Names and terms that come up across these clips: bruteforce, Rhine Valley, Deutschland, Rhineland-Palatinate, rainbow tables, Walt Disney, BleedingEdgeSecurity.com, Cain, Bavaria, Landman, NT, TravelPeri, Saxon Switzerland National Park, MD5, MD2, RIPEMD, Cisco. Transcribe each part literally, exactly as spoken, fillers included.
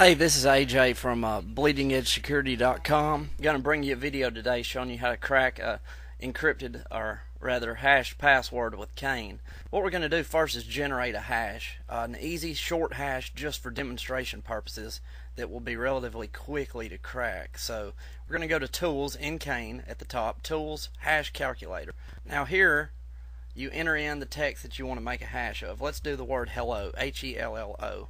Hey, this is A J from uh, Bleeding Edge Security dot com. I'm going to bring you a video today showing you how to crack a encrypted, or rather hashed, password with Cain. What we're going to do first is generate a hash, uh, an easy short hash just for demonstration purposes that will be relatively quickly to crack. So we're going to go to Tools in Cain at the top, Tools, Hash Calculator. Now here you enter in the text that you want to make a hash of. Let's do the word hello, H E L L O,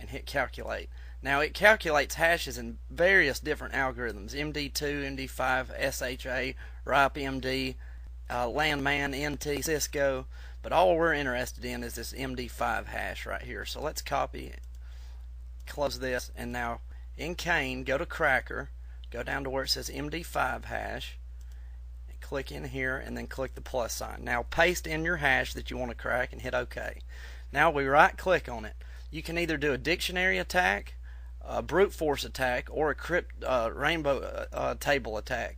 and hit Calculate. Now it calculates hashes in various different algorithms, M D two, M D five, S H A, RIPEMD, uh, Landman, N T, Cisco, but all we're interested in is this M D five hash right here. So let's copy, close this, and now in Cain, go to Cracker, go down to where it says M D five hash, and click in here, and then click the plus sign. Now paste in your hash that you want to crack and hit OK. Now we right click on it. You can either do a dictionary attack, a brute force attack, or a crypt, uh, rainbow uh, uh, table attack.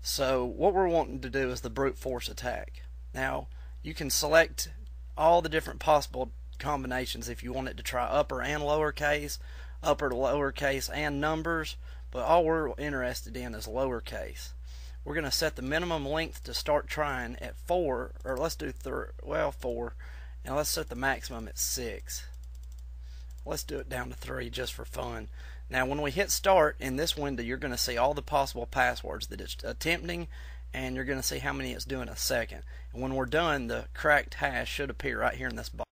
So what we're wanting to do is the brute force attack. Now you can select all the different possible combinations if you want it to try upper and lowercase, upper to lowercase and numbers, but all we're interested in is lowercase. We're going to set the minimum length to start trying at four, or let's do three, well four, and let's set the maximum at six. Let's do it down to three just for fun. Now when we hit start in this window, you're going to see all the possible passwords that it's attempting, and you're going to see how many it's doing a second. And when we're done, the cracked hash should appear right here in this box.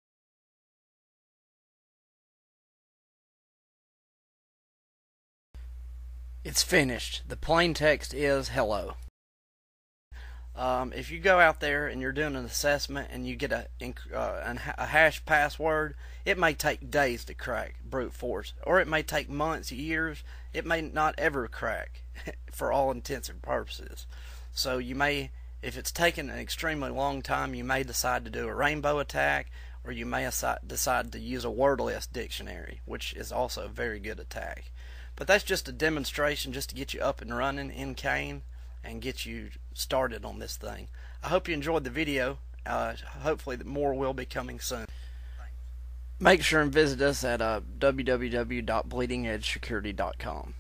It's finished. The plain text is hello. Um, if you go out there and you're doing an assessment and you get a, uh, a hash password, it may take days to crack brute force, or it may take months, years. It may not ever crack for all intents and purposes. So you may, if it's taken an extremely long time, you may decide to do a rainbow attack, or you may decide to use a wordless dictionary, which is also a very good attack. But that's just a demonstration just to get you up and running in Cain and get you started on this thing. I hope you enjoyed the video. Uh, hopefully more will be coming soon. Make sure and visit us at uh, w w w dot bleeding edge security dot com.